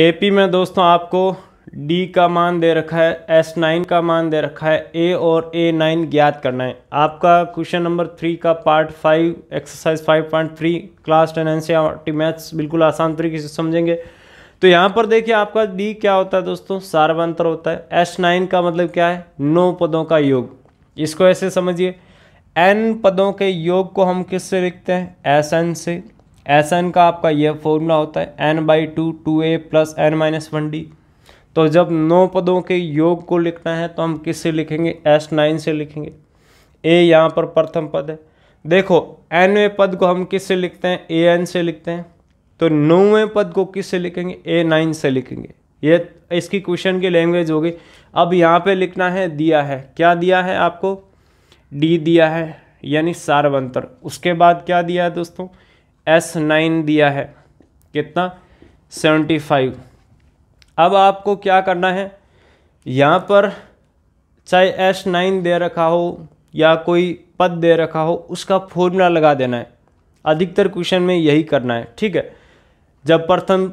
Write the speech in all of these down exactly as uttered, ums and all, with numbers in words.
AP में दोस्तों आपको डी का मान दे रखा है, एस नाइन का मान दे रखा है, ए और ए नाइन ज्ञात करना है। आपका क्वेश्चन नंबर थ्री का part five exercise five point three class ten NCERT maths बिल्कुल आसान तरीके से समझेंगे। तो यहाँ पर देखिए आपका डी क्या होता है दोस्तों, सारवांतर होता है। एस नाइन का मतलब क्या है, नौ पदों का योग। इसको ऐसे समझिए, एन पदों के योग को हम किस से लिखते हैं, एस एन से। एस एन का आपका यह फॉर्मूला होता है n by two two a plus n minus one d. तो जब नौ पदों के योग को लिखना है तो हम किससे लिखेंगे, एस नाइन से लिखेंगे। ए यहाँ पर प्रथम पद है। देखो एनवें पद को हम किससे लिखते हैं, ए एन से लिखते हैं। तो नौवें पद को किससे लिखेंगे, ए नाइन से लिखेंगे। ये इसकी क्वेश्चन की लैंग्वेज हो गई। अब यहाँ पे लिखना है, दिया है क्या दिया है आपको, डी दिया है यानी सारवंतर। उसके बाद क्या दिया है दोस्तों, एस नाइन दिया है, कितना, सेवेंटी फाइव। अब आपको क्या करना है, यहाँ पर चाहे एस नाइन दे रखा हो या कोई पद दे रखा हो उसका फॉर्मूला लगा देना है। अधिकतर क्वेश्चन में यही करना है, ठीक है। जब प्रथम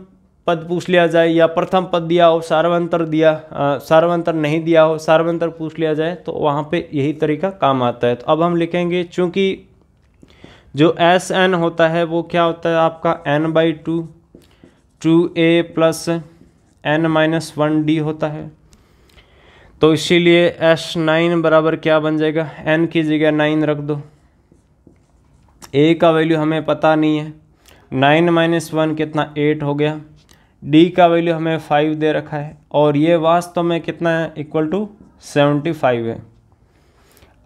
पद पूछ लिया जाए या प्रथम पद दिया हो, सारवंतर दिया आ, सारवंतर नहीं दिया हो, सारवंतर पूछ लिया जाए तो वहाँ पे यही तरीका काम आता है। तो अब हम लिखेंगे, चूँकि जो एस एन होता है वो क्या होता है आपका, n by two two a plus n minus one d होता है। तो इसीलिए एस नाइन बराबर क्या बन जाएगा, एन की जगह नाइन रख दो। ए का वैल्यू हमें पता नहीं है, नाइन माइनस वन कितना, एट हो गया। डी का वैल्यू हमें फाइव दे रखा है और ये वास्तव में कितना है, इक्वल टू सेवेंटी फाइव है।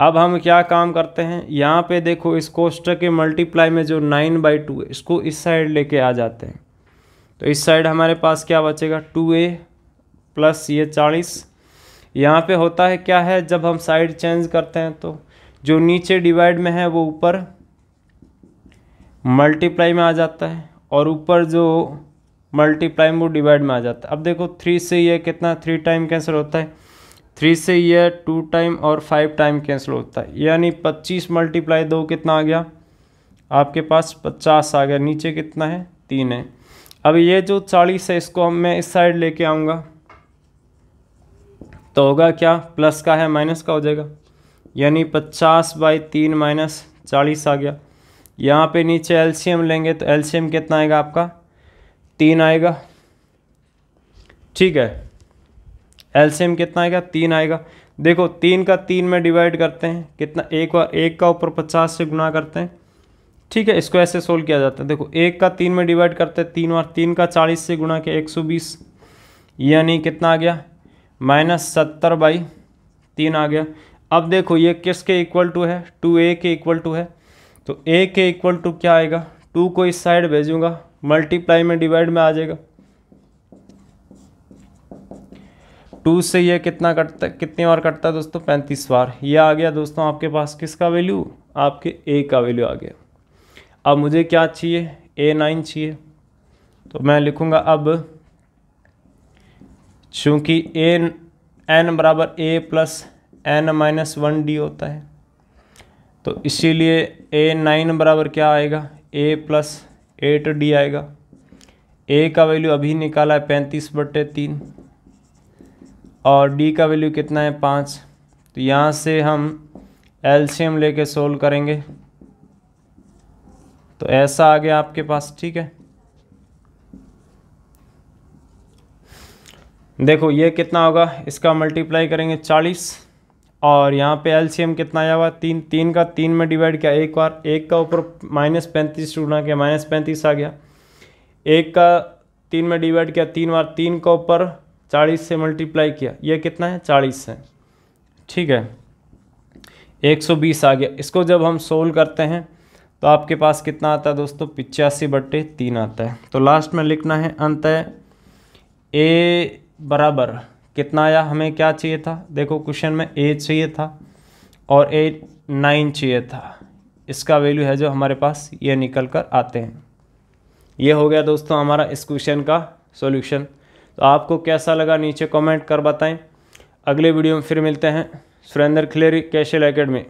अब हम क्या काम करते हैं, यहाँ पे देखो इस कोष्टक के मल्टीप्लाई में जो नाइन बाई टू है इसको इस साइड लेके आ जाते हैं। तो इस साइड हमारे पास क्या बचेगा, टू ए प्लस ये चालीस। यहाँ पे होता है क्या है, जब हम साइड चेंज करते हैं तो जो नीचे डिवाइड में है वो ऊपर मल्टीप्लाई में आ जाता है और ऊपर जो मल्टीप्लाई में वो डिवाइड में आ जाता है। अब देखो थ्री से ये कितना, थ्री टाइम कैंसिल होता है, थ्री से ये टू टाइम और फाइव टाइम कैंसिल होता है, यानी पच्चीस मल्टीप्लाई दो कितना आ गया आपके पास, पचास आ गया। नीचे कितना है, तीन है। अब ये जो चालीस है इसको हम मैं इस साइड लेके आऊँगा तो होगा क्या, प्लस का है माइनस का हो जाएगा, यानी पचास बाई तीन माइनस चालीस आ गया। यहाँ पे नीचे एलसीएम लेंगे तो एलसीएम कितना आएगा आपका, तीन आएगा, ठीक है। एलसीएम कितना आएगा, तीन आएगा। देखो तीन का तीन में डिवाइड करते हैं कितना, एक बार एक का ऊपर पचास से गुना करते हैं, ठीक है। इसको ऐसे सोल्व किया जाता है। देखो एक का तीन में डिवाइड करते हैं तीन बार, तीन का चालीस से गुणा के एक सौ बीस, यानी कितना आ गया, माइनस सत्तर बाई तीन आ गया। अब देखो ये किसके इक्वल टू है, टू ए के इक्वल टू है। तो ए के इक्वल टू क्या आएगा, टू को इस साइड भेजूंगा, मल्टीप्लाई में डिवाइड में आ जाएगा। टू से ये कितना कटता, कितनी बार कटता है दोस्तों, पैंतीस बार। ये आ गया दोस्तों आपके पास किसका वैल्यू, आपके ए का वैल्यू आ गया। अब मुझे क्या चाहिए, ए नाइन चाहिए। तो मैं लिखूंगा, अब चूँकि ए एन बराबर a plus n minus one d होता है तो इसीलिए ए नाइन बराबर क्या आएगा, ए प्लस एट डी आएगा। ए का वैल्यू अभी निकाला है पैंतीस बटे तीन और डी का वैल्यू कितना है, पाँच। तो यहाँ से हम एलसीएम लेके सोल्व करेंगे तो ऐसा आ गया आपके पास, ठीक है। देखो ये कितना होगा, इसका मल्टीप्लाई करेंगे चालीस और यहाँ पे एलसीएम कितना आया हुआ, तीन। तीन का तीन में डिवाइड किया एक बार, एक का ऊपर माइनस पैंतीस गुणा किया माइनस पैंतीस आ गया। एक का तीन में डिवाइड किया तीन बार, तीन का ऊपर चालीस से मल्टीप्लाई किया, ये कितना है, चालीस है, ठीक है। एक सौ बीस आ गया। इसको जब हम सोल्व करते हैं तो आपके पास कितना आता है दोस्तों, पिचासी बट्टे तीन आता है। तो लास्ट में लिखना है अंत है ए बराबर कितना आया, हमें क्या चाहिए था, देखो क्वेश्चन में ए चाहिए था और ए नाइन चाहिए था। इसका वैल्यू है जो हमारे पास, ये निकल कर आते हैं। ये हो गया दोस्तों हमारा इस क्वेश्चन का सॉल्यूशन। तो आपको कैसा लगा नीचे कमेंट कर बताएं। अगले वीडियो में फिर मिलते हैं। Surendra Khileri, KCL academy.